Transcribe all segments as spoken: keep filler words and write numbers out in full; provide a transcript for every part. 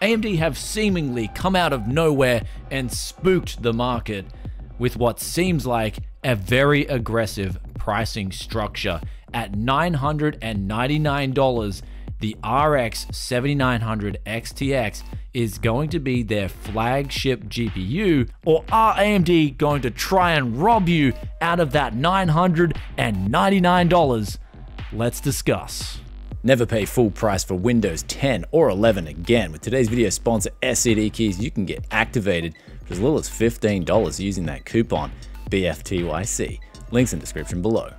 A M D have seemingly come out of nowhere and spooked the market with what seems like a very aggressive pricing structure. At nine hundred ninety-nine dollars, the R X seventy-nine hundred X T X is going to be their flagship G P U, or are A M D going to try and rob you out of that nine hundred ninety-nine dollars? Let's discuss. Never pay full price for Windows ten or eleven again. With today's video sponsor, S C D Keys, you can get activated for as little as fifteen dollars using that coupon, B F T Y C. Links in the description below.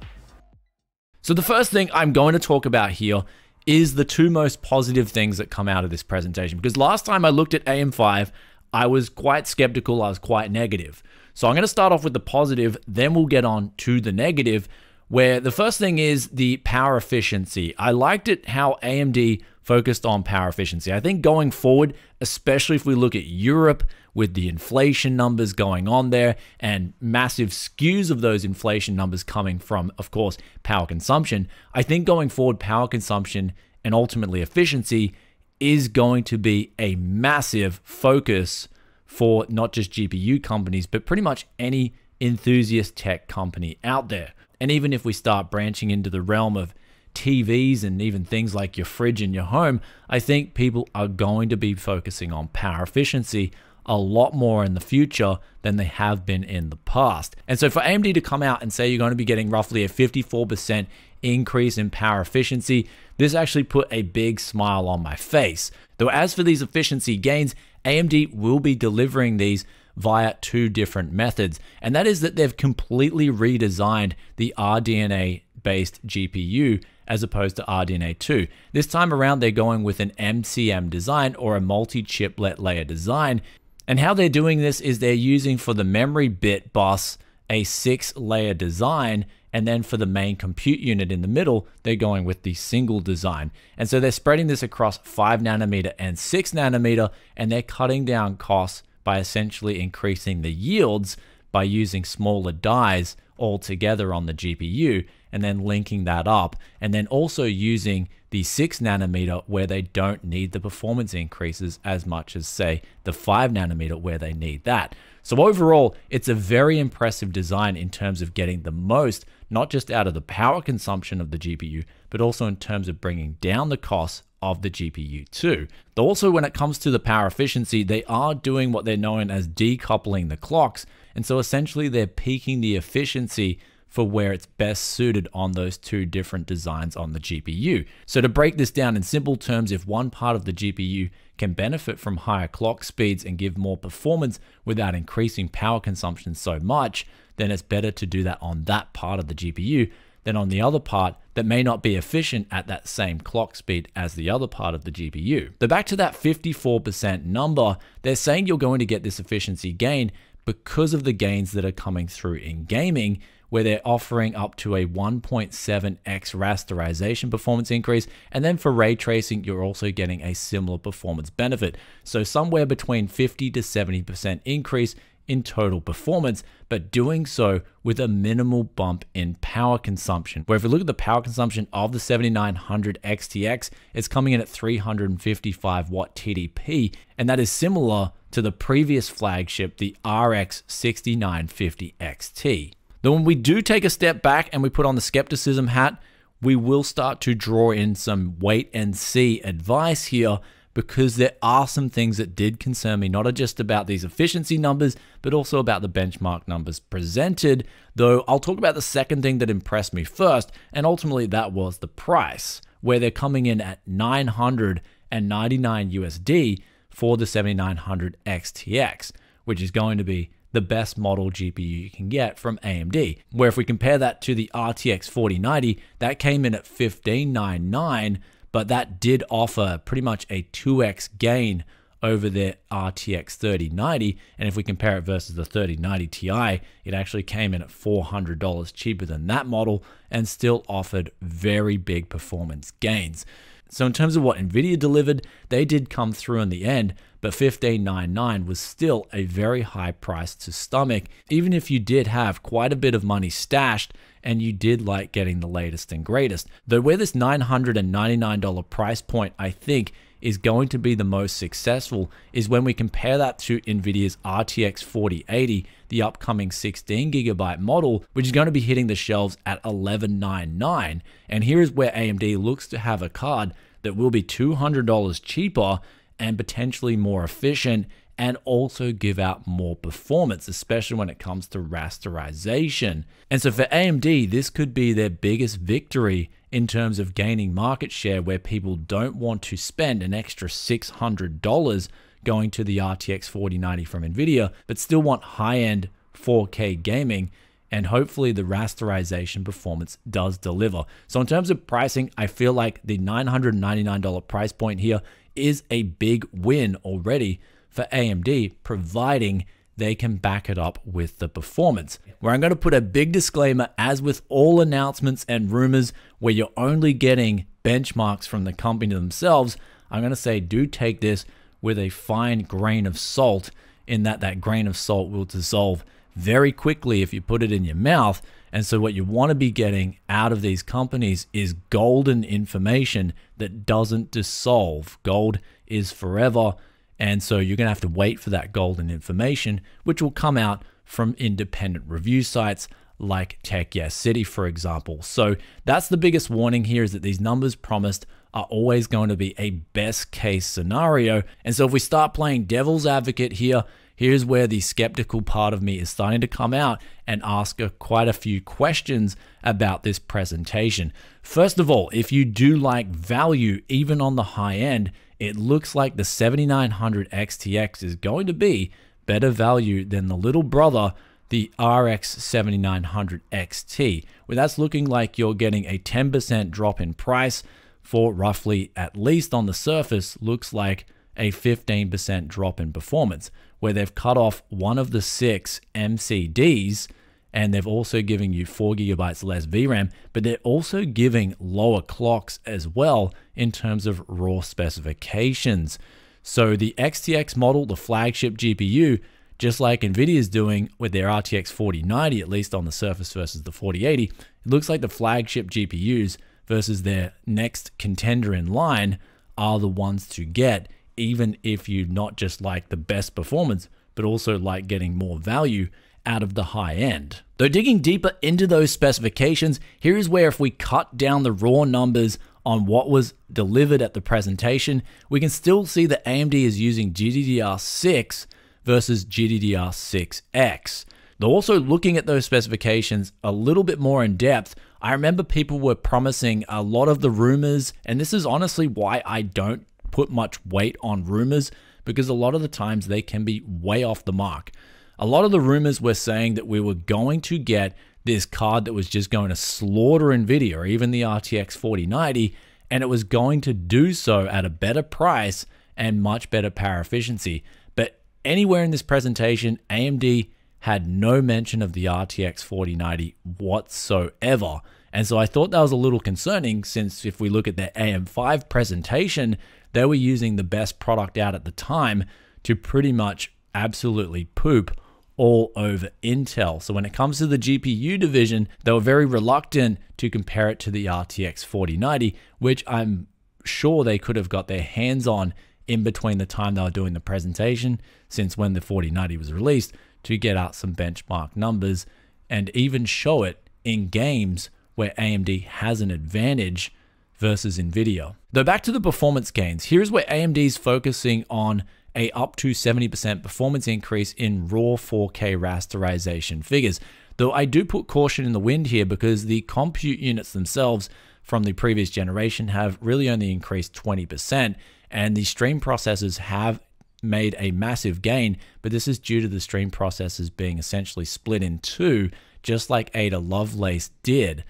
So the first thing I'm going to talk about here is the two most positive things that come out of this presentation. Because last time I looked at A M five, I was quite skeptical, I was quite negative. So I'm going to start off with the positive, then we'll get on to the negative, where the first thing is the power efficiency. I liked it how A M D focused on power efficiency. I think going forward, especially if we look at Europe with the inflation numbers going on there and massive skews of those inflation numbers coming from, of course, power consumption, I think going forward, power consumption and ultimately efficiency is going to be a massive focus for not just G P U companies, but pretty much any enthusiast tech company out there. And even if we start branching into the realm of T Vs and even things like your fridge in your home, I think people are going to be focusing on power efficiency a lot more in the future than they have been in the past. And so for A M D to come out and say you're going to be getting roughly a fifty-four percent increase in power efficiency, this actually put a big smile on my face. Though as for these efficiency gains, A M D will be delivering these via two different methods. And that is that they've completely redesigned the R D N A based G P U as opposed to R D N A two. This time around, they're going with an M C M design, or a multi-chiplet layer design. And how they're doing this is they're using for the memory bit bus a six layer design, and then for the main compute unit in the middle, they're going with the single design. And so they're spreading this across five nanometer and six nanometer, and they're cutting down costs by essentially increasing the yields by using smaller dies altogether on the G P U, and then linking that up, and then also using the six nanometer where they don't need the performance increases as much as, say, the five nanometer where they need that. So overall, it's a very impressive design in terms of getting the most, not just out of the power consumption of the G P U, but also in terms of bringing down the costs of the G P U too. Though also when it comes to the power efficiency, they are doing what they're known as decoupling the clocks. And so essentially they're peaking the efficiency for where it's best suited on those two different designs on the G P U. So to break this down in simple terms, if one part of the G P U can benefit from higher clock speeds and give more performance without increasing power consumption so much, then it's better to do that on that part of the G P U than on the other part that may not be efficient at that same clock speed as the other part of the G P U. So back to that fifty-four percent number, they're saying you're going to get this efficiency gain because of the gains that are coming through in gaming, where they're offering up to a one point seven x rasterization performance increase. And then for ray tracing, you're also getting a similar performance benefit. So somewhere between fifty to seventy percent increase in total performance, but doing so with a minimal bump in power consumption. Where if we look at the power consumption of the seventy-nine hundred X T X, it's coming in at three hundred fifty-five watt T D P, and that is similar to the previous flagship, the R X sixty-nine fifty X T. Then when we do take a step back and we put on the skepticism hat, we will start to draw in some wait and see advice here, because there are some things that did concern me, not just about these efficiency numbers, but also about the benchmark numbers presented. Though I'll talk about the second thing that impressed me first, and ultimately that was the price, where they're coming in at nine hundred ninety-nine U S D for the seventy-nine hundred X T X, which is going to be the best model G P U you can get from A M D. Where if we compare that to the R T X forty ninety, that came in at fifteen ninety-nine, but that did offer pretty much a two x gain over their R T X thirty ninety. And if we compare it versus the thirty ninety Ti, it actually came in at four hundred dollars cheaper than that model and still offered very big performance gains. So in terms of what NVIDIA delivered, they did come through in the end, but fifteen ninety-nine was still a very high price to stomach, even if you did have quite a bit of money stashed and you did like getting the latest and greatest. Though where this nine hundred ninety-nine dollar price point, I think, is going to be the most successful is when we compare that to Nvidia's R T X forty eighty, the upcoming sixteen gigabyte model, which is going to be hitting the shelves at eleven ninety-nine. And here is where A M D looks to have a card that will be two hundred dollars cheaper and potentially more efficient, and also give out more performance, especially when it comes to rasterization. And so for A M D, this could be their biggest victory in terms of gaining market share, where people don't want to spend an extra six hundred dollars going to the R T X forty ninety from Nvidia, but still want high-end four K gaming, and hopefully the rasterization performance does deliver. So in terms of pricing, I feel like the nine hundred ninety-nine dollar price point here is a big win already for A M D, providing they can back it up with the performance. Where I'm going to put a big disclaimer, as with all announcements and rumors where you're only getting benchmarks from the company themselves, I'm going to say do take this with a fine grain of salt, in that that grain of salt will dissolve very quickly if you put it in your mouth. And so what you want to be getting out of these companies is golden information that doesn't dissolve. Gold is forever. And so you're going to have to wait for that golden information, which will come out from independent review sites like Tech YES City, for example. So that's the biggest warning here, is that these numbers promised are always going to be a best case scenario. And so if we start playing devil's advocate here, here's where the skeptical part of me is starting to come out and ask quite a few questions about this presentation. First of all, if you do like value, even on the high end, it looks like the seventy-nine hundred X T X is going to be better value than the little brother, the R X seventy-nine hundred X T, where that's looking like you're getting a ten percent drop in price for roughly, at least on the surface, looks like a fifteen percent drop in performance, where they've cut off one of the six M C Ds, and they've also given you four gigabytes less V RAM, but they're also giving lower clocks as well in terms of raw specifications. So the X T X model, the flagship G P U, just like Nvidia is doing with their R T X forty ninety, at least on the surface versus the forty eighty, it looks like the flagship G P Us versus their next contender in line are the ones to get, even if you not just like the best performance, but also like getting more value out of the high end. Though digging deeper into those specifications, here is where if we cut down the raw numbers on what was delivered at the presentation, we can still see that A M D is using G D D R six versus G D D R six X. Though also looking at those specifications a little bit more in depth, I remember people were promising a lot of the rumors, and this is honestly why I don't put much weight on rumors, because a lot of the times they can be way off the mark. A lot of the rumors were saying that we were going to get this card that was just going to slaughter Nvidia or even the R T X forty ninety, and it was going to do so at a better price and much better power efficiency. But anywhere in this presentation, A M D had no mention of the R T X forty ninety whatsoever. And so I thought that was a little concerning, since if we look at their A M five presentation, they were using the best product out at the time to pretty much absolutely poop all over Intel. So when it comes to the G P U division, they were very reluctant to compare it to the R T X forty ninety, which I'm sure they could have got their hands on in between the time they were doing the presentation, since when the forty ninety was released, to get out some benchmark numbers and even show it in games where A M D has an advantage versus Nvidia. Though back to the performance gains, here's where A M D's focusing on a up to seventy percent performance increase in raw four K rasterization figures. Though I do put caution in the wind here, because the compute units themselves from the previous generation have really only increased twenty percent, and the stream processors have made a massive gain, but this is due to the stream processors being essentially split in two, just like Ada Lovelace did.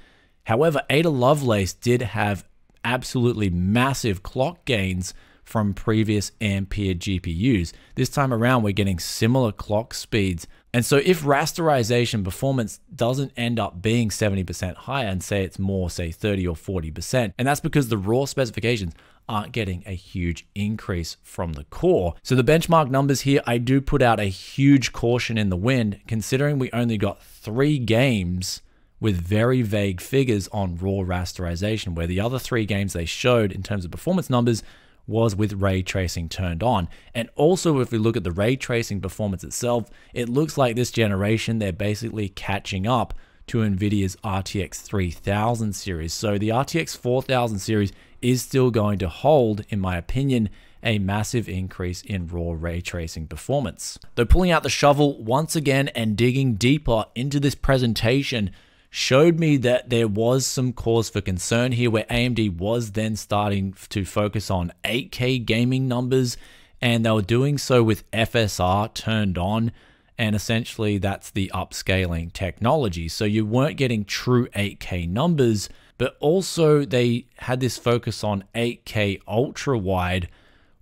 However, Ada Lovelace did have absolutely massive clock gains from previous Ampere G P Us. This time around, we're getting similar clock speeds. And so if rasterization performance doesn't end up being seventy percent higher, and say it's more, say thirty or forty percent, and that's because the raw specifications aren't getting a huge increase from the core. So the benchmark numbers here, I do put out a huge caution in the wind, considering we only got three games with very vague figures on raw rasterization, where the other three games they showed in terms of performance numbers was with ray tracing turned on. And also, if we look at the ray tracing performance itself, it looks like this generation, they're basically catching up to NVIDIA's R T X three thousand series. So the R T X four thousand series is still going to hold, in my opinion, a massive increase in raw ray tracing performance. Though pulling out the shovel once again and digging deeper into this presentation showed me that there was some cause for concern here, where A M D was then starting to focus on eight K gaming numbers, and they were doing so with F S R turned on, and essentially that's the upscaling technology. So you weren't getting true eight K numbers, but also they had this focus on eight K ultra wide,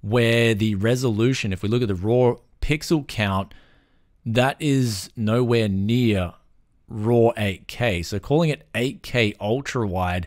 where the resolution, if we look at the raw pixel count, that is nowhere near raw eight K. So calling it eight K ultra wide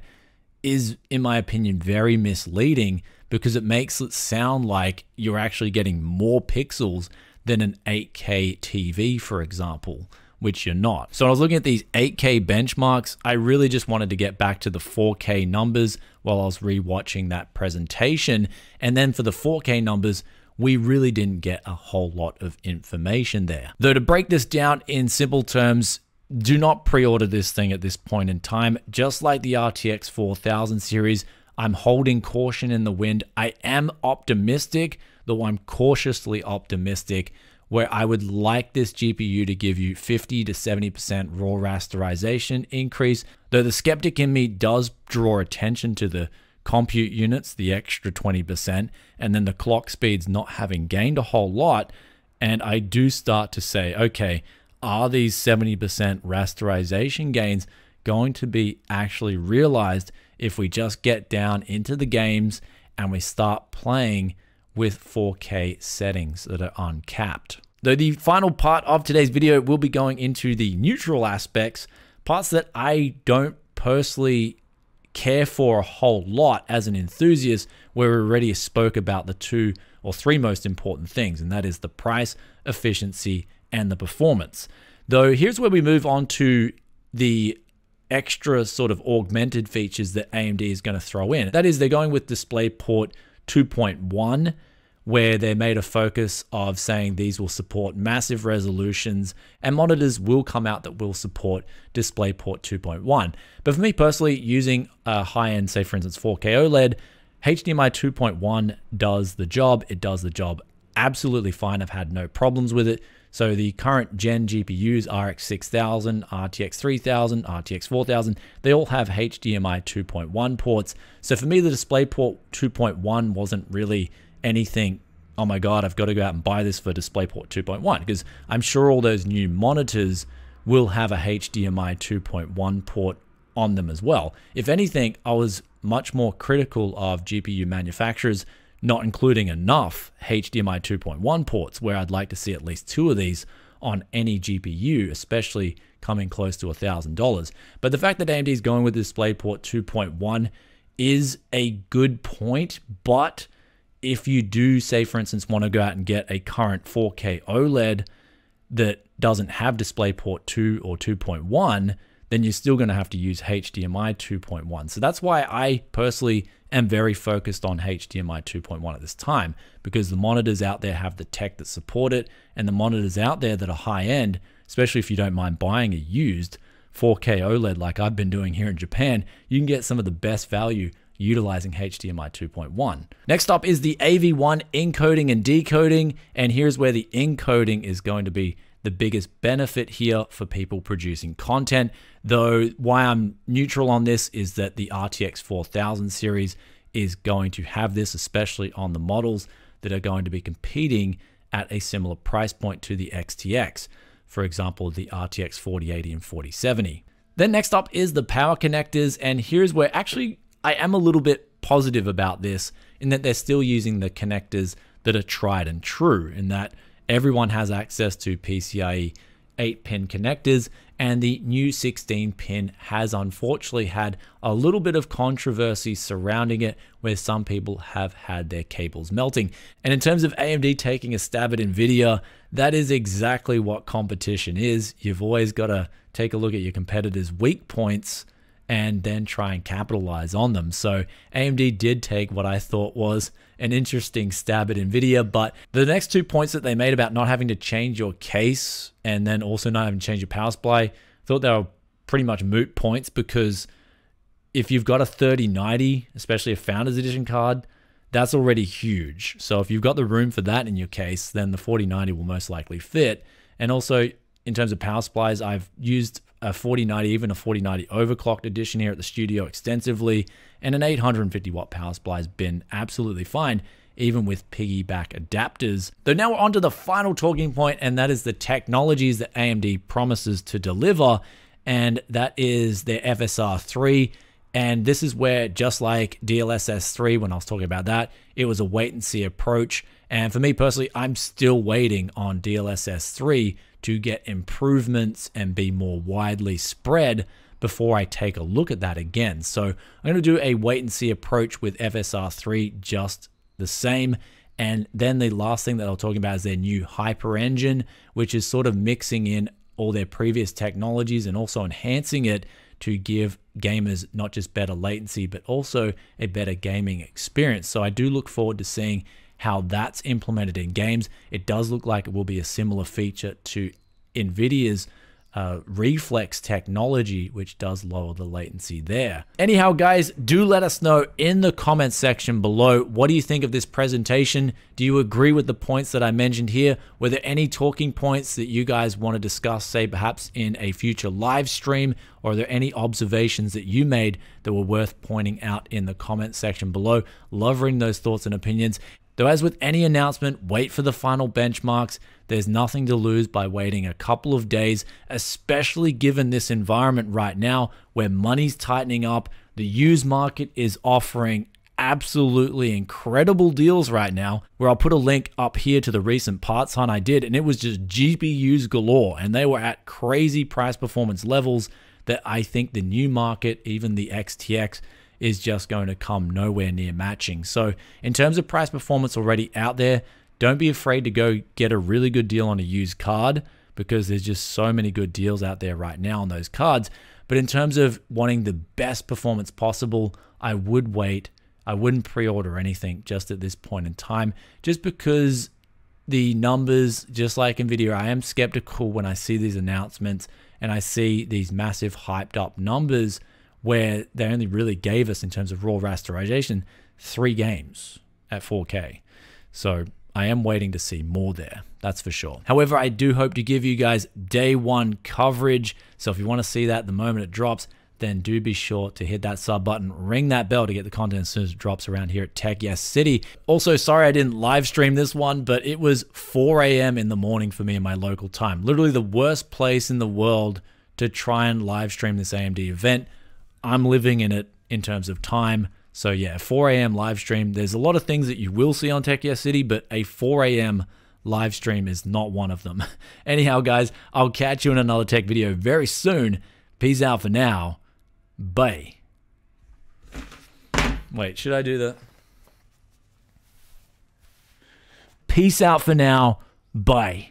is, in my opinion, very misleading, because it makes it sound like you're actually getting more pixels than an eight K T V, for example, which you're not. So when I was looking at these eight K benchmarks, I really just wanted to get back to the four K numbers while I was rewatching that presentation. And then for the four K numbers, we really didn't get a whole lot of information there. Though to break this down in simple terms, do not pre-order this thing at this point in time. Just like the R T X four thousand series, I'm holding caution in the wind. I am optimistic, though I'm cautiously optimistic, where I would like this G P U to give you fifty to seventy percent raw rasterization increase, though the skeptic in me does draw attention to the compute units, the extra twenty percent, and then the clock speeds not having gained a whole lot. And I do start to say, okay, are these seventy percent rasterization gains going to be actually realized if we just get down into the games and we start playing with four K settings that are uncapped? Though the final part of today's video will be going into the neutral aspects, parts that I don't personally care for a whole lot as an enthusiast, where we already spoke about the two or three most important things, and that is the price, efficiency, and the performance. Though here's where we move on to the extra sort of augmented features that A M D is going to throw in. That is, they're going with DisplayPort two point one, where they made a focus of saying these will support massive resolutions, and monitors will come out that will support DisplayPort two point one. But for me personally, using a high-end, say for instance four K OLED, H D M I two point one does the job. It does the job absolutely fine. I've had no problems with it. So the current gen G P Us, R X six thousand, R T X three thousand, R T X four thousand, they all have H D M I two point one ports. So for me, the DisplayPort two point one wasn't really anything, oh my God, I've got to go out and buy this for DisplayPort two point one, because I'm sure all those new monitors will have a H D M I two point one port on them as well. If anything, I was much more critical of G P U manufacturers not including enough H D M I two point one ports, where I'd like to see at least two of these on any G P U, especially coming close to one thousand dollars. But the fact that A M D is going with DisplayPort two point one is a good point, but if you do, say for instance, want to go out and get a current four K OLED that doesn't have DisplayPort two or two point one, then you're still going to have to use H D M I two point one. So that's why I personally am very focused on H D M I two point one at this time, because the monitors out there have the tech that support it, and the monitors out there that are high end, especially if you don't mind buying a used four K OLED like I've been doing here in Japan, you can get some of the best value utilizing H D M I two point one. Next up is the A V one encoding and decoding, and here's where the encoding is going to be the biggest benefit here for people producing content. Though why I'm neutral on this is that the R T X four thousand series is going to have this, especially on the models that are going to be competing at a similar price point to the X T X, for example, the R T X forty eighty and forty seventy. Then next up is the power connectors, and here's where actually I am a little bit positive about this, in that they're still using the connectors that are tried and true, in that everyone has access to PCIe eight pin connectors, and the new sixteen pin has unfortunately had a little bit of controversy surrounding it, where some people have had their cables melting. And in terms of A M D taking a stab at NVIDIA, that is exactly what competition is. You've always got to take a look at your competitors' weak points and then try and capitalize on them. So A M D did take what I thought was an interesting stab at NVIDIA, but the next two points that they made about not having to change your case and then also not having to change your power supply, I thought they were pretty much moot points, because if you've got a thirty ninety, especially a Founders Edition card, that's already huge. So if you've got the room for that in your case, then the forty ninety will most likely fit. And also in terms of power supplies, I've used a forty ninety, even a forty ninety overclocked edition here at the studio extensively, and an eight hundred fifty watt power supply has been absolutely fine, even with piggyback adapters. Though now we're onto the final talking point, and that is the technologies that A M D promises to deliver, and that is their F S R three. And this is where, just like D L S S three, when I was talking about that, it was a wait and see approach. And for me personally, I'm still waiting on D L S S three to get improvements and be more widely spread before I take a look at that again. So I'm going to do a wait and see approach with F S R three just the same. And then the last thing that I'll talk about is their new Hyper Engine, which is sort of mixing in all their previous technologies and also enhancing it to give gamers not just better latency, but also a better gaming experience. So I do look forward to seeing how that's implemented in games. It does look like it will be a similar feature to NVIDIA's uh, reflex technology, which does lower the latency there. Anyhow, guys, do let us know in the comments section below, what do you think of this presentation? Do you agree with the points that I mentioned here? Were there any talking points that you guys want to discuss, say perhaps in a future live stream? Or are there any observations that you made that were worth pointing out in the comments section below? Love reading those thoughts and opinions. Though as with any announcement, wait for the final benchmarks. There's nothing to lose by waiting a couple of days, especially given this environment right now where money's tightening up. The used market is offering absolutely incredible deals right now, where I'll put a link up here to the recent parts hunt I did, and it was just G P Us galore, and they were at crazy price performance levels that I think the new market, even the X T X, is just going to come nowhere near matching. So in terms of price performance already out there, don't be afraid to go get a really good deal on a used card, because there's just so many good deals out there right now on those cards. But in terms of wanting the best performance possible, I would wait. I wouldn't pre-order anything just at this point in time, just because the numbers, just like NVIDIA, I am skeptical when I see these announcements and I see these massive hyped up numbers, where they only really gave us, in terms of raw rasterization, three games at four K. So I am waiting to see more there, that's for sure. However, I do hope to give you guys day one coverage. So if you want to see that the moment it drops, then do be sure to hit that sub button, ring that bell to get the content as soon as it drops around here at Tech Yes City. Also, sorry I didn't live stream this one, but it was four A M in the morning for me in my local time. Literally the worst place in the world to try and live stream this A M D event. I'm living in it in terms of time. So yeah, four A M live stream. There's a lot of things that you will see on Tech Yes City, but a four A M live stream is not one of them. Anyhow, guys, I'll catch you in another tech video very soon. Peace out for now. Bye. Wait, should I do that? Peace out for now. Bye.